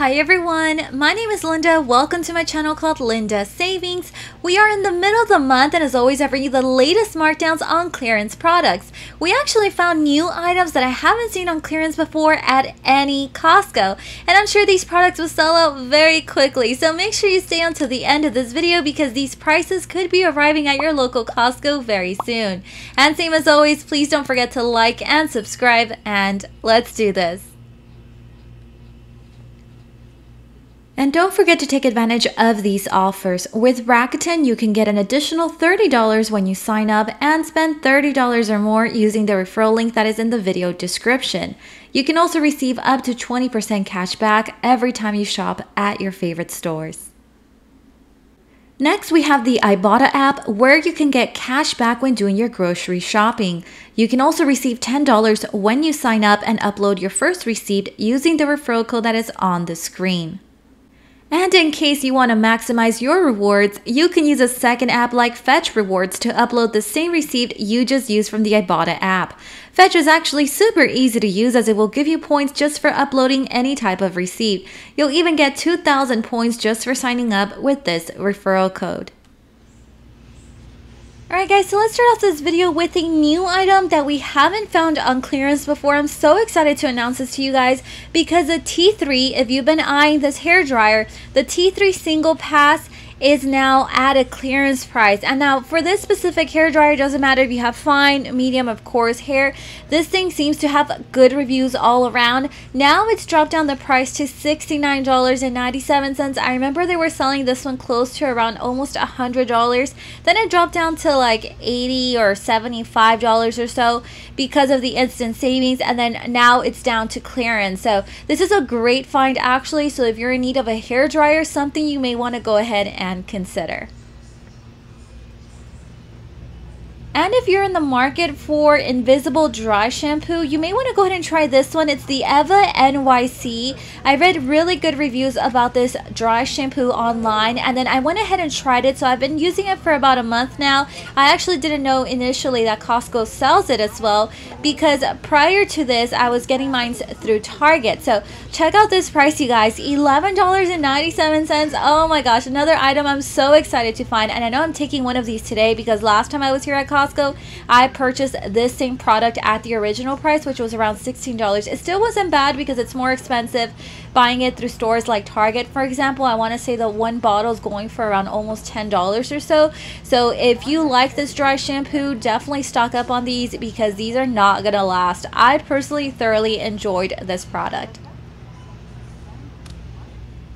Hi everyone, my name is Linda. Welcome to my channel called Linda Savings. We are in the middle of the month and as always I bring you the latest markdowns on clearance products. We actually found new items that I haven't seen on clearance before at any Costco. And I'm sure these products will sell out very quickly. So make sure you stay until the end of this video because these prices could be arriving at your local Costco very soon. And same as always, please don't forget to like and subscribe and let's do this. And don't forget to take advantage of these offers. With Rakuten, you can get an additional $30 when you sign up and spend $30 or more using the referral link that is in the video description. You can also receive up to 20% cash back every time you shop at your favorite stores. Next, we have the Ibotta app where you can get cash back when doing your grocery shopping. You can also receive $10 when you sign up and upload your first receipt using the referral code that is on the screen. And in case you want to maximize your rewards, you can use a second app like Fetch Rewards to upload the same receipt you just used from the Ibotta app. Fetch is actually super easy to use as it will give you points just for uploading any type of receipt. You'll even get 2,000 points just for signing up with this referral code. Alright guys, so let's start off this video with a new item that we haven't found on clearance before. I'm so excited to announce this to you guys because the T3, if you've been eyeing this hairdryer, the T3 single pass is now at a clearance price. And now for this specific hairdryer, it doesn't matter if you have fine, medium, of course, hair. This thing seems to have good reviews all around. Now it's dropped down the price to $69.97. I remember they were selling this one close to around almost $100. Then it dropped down to like $80 or $75 or so because of the instant savings. And then now it's down to clearance. So this is a great find actually. So if you're in need of a hairdryer, something you may want to go ahead and consider. And if you're in the market for invisible dry shampoo, you may want to go ahead and try this one. It's the Eva NYC. I read really good reviews about this dry shampoo online and then I went ahead and tried it. So I've been using it for about a month now. I actually didn't know initially that Costco sells it as well because prior to this, I was getting mine through Target. So check out this price, you guys, $11.97. Oh my gosh, another item I'm so excited to find. And I know I'm taking one of these today because last time I was here at Costco, I purchased this same product at the original price, which was around $16. It still wasn't bad because it's more expensive buying it through stores like Target, for example. I want to say the one bottle is going for around almost $10 or so. So if you like this dry shampoo, definitely stock up on these because these are not gonna last. I personally thoroughly enjoyed this product.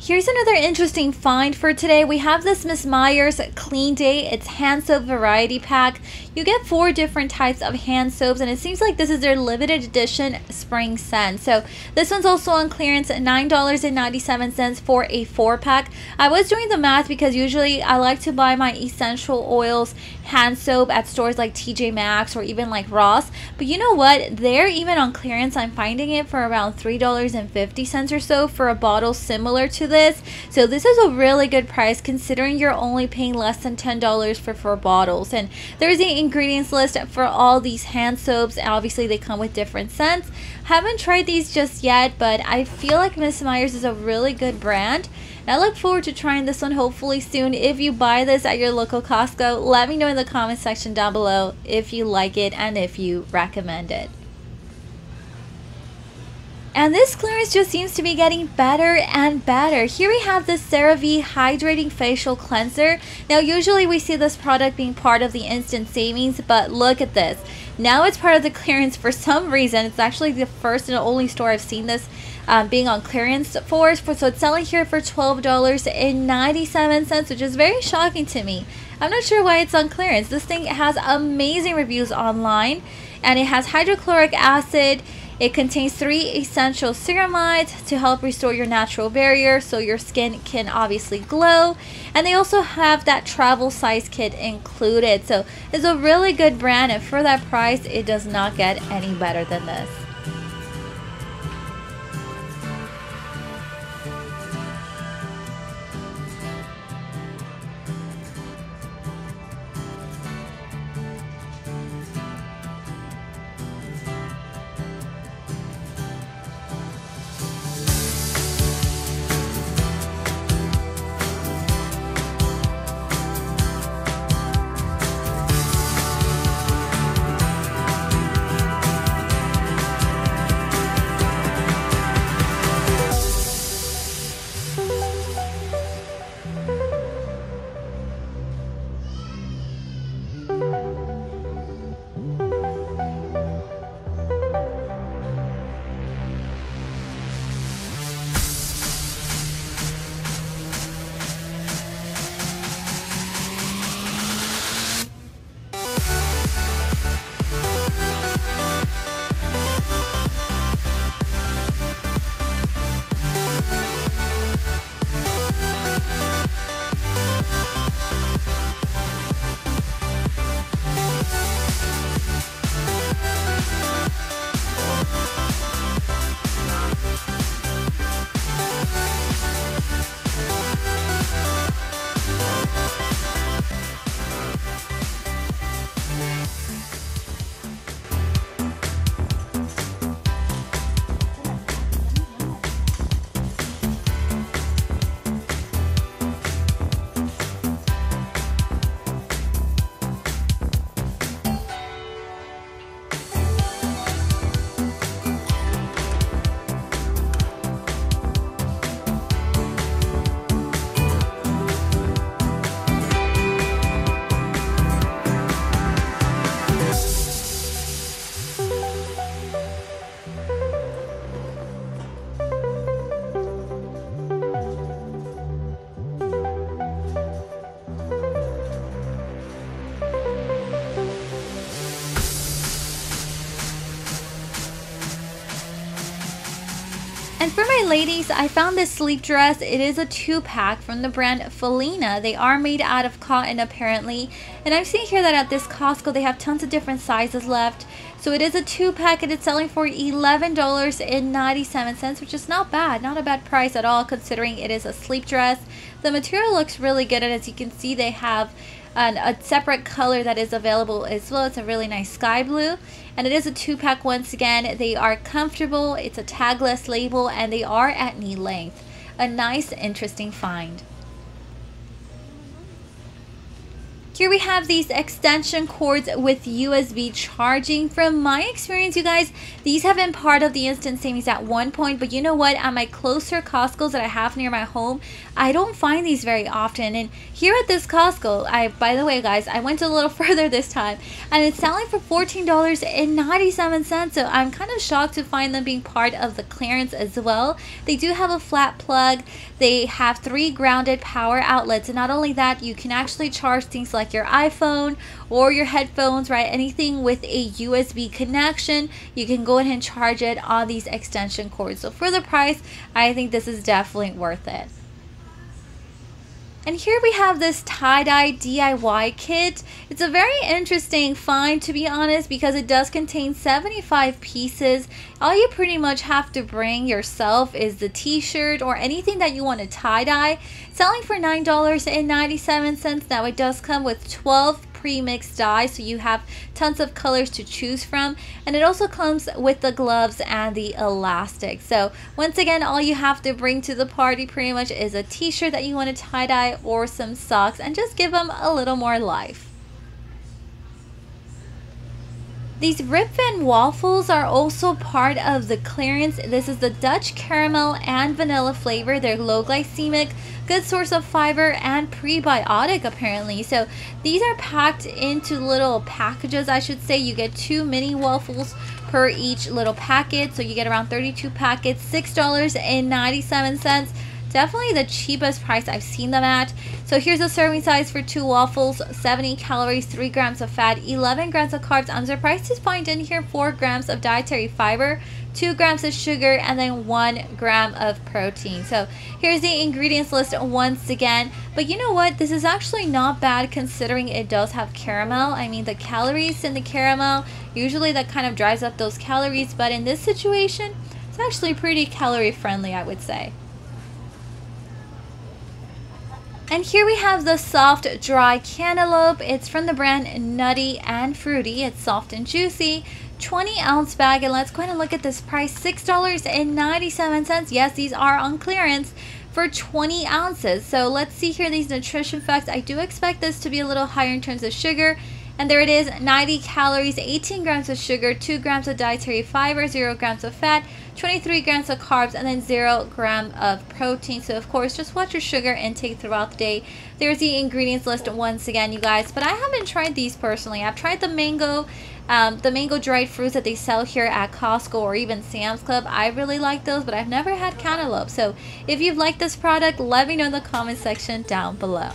Here's another interesting find for today. We have this Miss Meyers Clean Day. It's hand soap variety pack. You get 4 different types of hand soaps and it seems like this is their limited edition spring scent. So this one's also on clearance at $9.97 for a 4-pack. I was doing the math because usually I like to buy my essential oils hand soap at stores like TJ Maxx or even like Ross. But you know what? They're even on clearance. I'm finding it for around $3.50 or so for a bottle similar to this. So this is a really good price considering you're only paying less than $10 for 4 bottles. And there's the ingredients list for all these hand soaps. Obviously they come with different scents. Haven't tried these just yet, but I feel like Miss Meyers is a really good brand. I look forward to trying this one hopefully soon. If you buy this at your local Costco, let me know in the comment section down below if you like it and if you recommend it. And this clearance just seems to be getting better and better. Here we have this CeraVe Hydrating Facial Cleanser. Now usually we see this product being part of the instant savings, but look at this. Now it's part of the clearance for some reason. It's actually the first and only store I've seen this being on clearance for. So it's selling here for $12.97, which is very shocking to me. I'm not sure why it's on clearance. This thing has amazing reviews online and it has hydrochloric acid. It contains 3 essential ceramides to help restore your natural barrier so your skin can obviously glow. And they also have that travel size kit included. So it's a really good brand and for that price, it does not get any better than this. ladies, I found this sleep dress. It is a 2-pack from the brand Felina. They are made out of cotton apparently. And I'm seeing here that at this Costco, they have tons of different sizes left. So it is a 2-pack and it's selling for $11.97, which is not bad. Not a bad price at all considering it is a sleep dress. The material looks really good, and as you can see, they have a separate color that is available as well. It's a really nice sky blue, and it is a 2-pack. Once again, they are comfortable. It's a tagless label, and they are at knee length. A nice, interesting find. Here we have these extension cords with USB charging. From my experience, you guys, these have been part of the instant savings at one point, but you know what, at my closer Costco's that I have near my home, I don't find these very often. And here at this Costco, by the way guys, I went a little further this time, and it's selling for $14.97, so I'm kind of shocked to find them being part of the clearance as well. They do have a flat plug, they have 3 grounded power outlets, and not only that, you can actually charge things like your iPhone or your headphones, right? Anything with a USB connection, you can go ahead and charge it on these extension cords. So for the price, I think this is definitely worth it. And here we have this tie-dye DIY kit. It's a very interesting find, to be honest, because it does contain 75 pieces. All you pretty much have to bring yourself is the t-shirt or anything that you want to tie-dye. Selling for $9.97. Now it does come with 12 pre-mixed dyes, so you have tons of colors to choose from, and it also comes with the gloves and the elastic. So once again, all you have to bring to the party pretty much is a t-shirt that you want to tie-dye or some socks, and just give them a little more life. These Rip Van waffles are also part of the clearance. This is the Dutch caramel and vanilla flavor. They're low glycemic, good source of fiber, and prebiotic apparently. So these are packed into little packages, I should say. You get 2 mini waffles per each little packet, so you get around 32 packets, $6.97. Definitely the cheapest price I've seen them at. So here's a serving size for 2 waffles, 70 calories, 3 grams of fat, 11 grams of carbs. I'm surprised to find in here 4 grams of dietary fiber, 2 grams of sugar, and then 1 gram of protein. So here's the ingredients list once again. But you know what? This is actually not bad considering it does have caramel. I mean, the calories in the caramel, usually that kind of drives up those calories. But in this situation, it's actually pretty calorie friendly, I would say. And here we have the soft dry cantaloupe. It's from the brand Nutty and Fruity. It's soft and juicy, 20-ounce bag, and let's go ahead and look at this price, $6.97. Yes, these are on clearance for 20 ounces. So let's see here these nutrition facts. I do expect this to be a little higher in terms of sugar. And there it is, 90 calories, 18 grams of sugar, 2 grams of dietary fiber, 0 grams of fat, 23 grams of carbs, and then 0 gram of protein. So of course, just watch your sugar intake throughout the day. There's the ingredients list once again, you guys, but I haven't tried these personally. I've tried the mango dried fruits that they sell here at Costco or even Sam's Club. I really like those, but I've never had cantaloupe. So if you've liked this product, let me know in the comment section down below.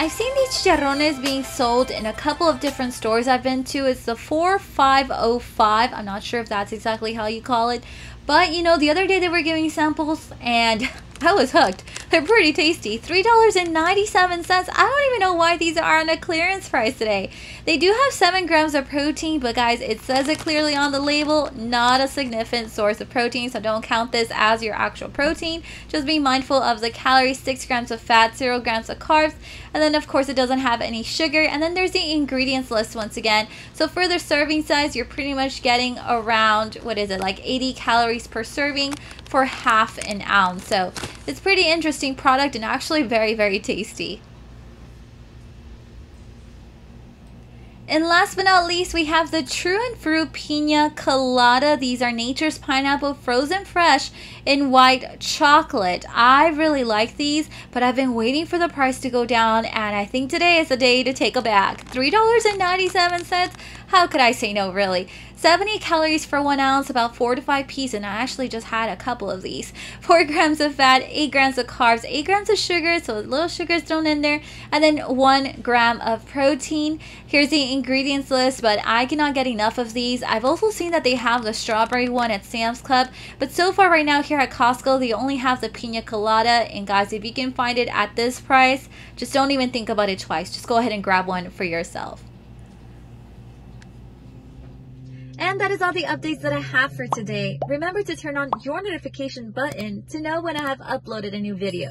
I've seen these chicharrones being sold in a couple of different stores I've been to. It's the 4505. I'm not sure if that's exactly how you call it. But, you know, the other day they were giving samples and I was hooked. They're pretty tasty. $3.97. I don't even know why these are on a clearance price today. They do have 7 grams of protein, but guys, it says it clearly on the label, not a significant source of protein, so don't count this as your actual protein. Just be mindful of the calories, 6 grams of fat, 0 grams of carbs, and then of course it doesn't have any sugar, and then there's the ingredients list once again. So for the serving size, you're pretty much getting around, what is it, like 80 calories per serving for half an ounce. So it's pretty interesting product and actually very, very tasty. And last but not least, we have the True and Fruit Pina Colada. These are Nature's Pineapple frozen fresh in white chocolate. I really like these, but I've been waiting for the price to go down, and I think today is the day to take a bag. $3.97. How could I say no, really? 70 calories for 1 ounce, about 4 to 5 pieces, and I actually just had a couple of these. 4 grams of fat, 8 grams of carbs, 8 grams of sugar, so a little sugar is thrown in there, and then 1 gram of protein. Here's the ingredients list, but I cannot get enough of these. I've also seen that they have the strawberry one at Sam's Club, but so far right now here at Costco, they only have the pina colada, and guys, if you can find it at this price, just don't even think about it twice. Just go ahead and grab one for yourself. And that is all the updates that I have for today. Remember to turn on your notification button to know when I have uploaded a new video.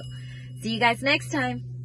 See you guys next time.